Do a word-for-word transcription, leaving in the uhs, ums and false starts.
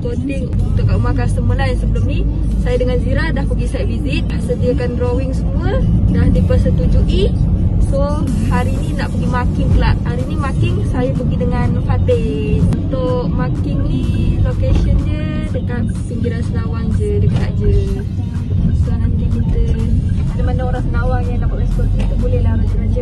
wainscoting untuk kat rumah customer lah. Yang sebelum ni saya dengan Zira dah pergi site visit, sediakan drawing semua, dah dipersetujui. So hari ni nak pergi marking pula. Hari ni marking saya pergi dengan Fatih. Untuk marking ni location dia dekat pinggiran Senawang je, dekat je. So nanti kita ada mana orang Senawang yang nak buat wainscoting tu bolehlah raja-raja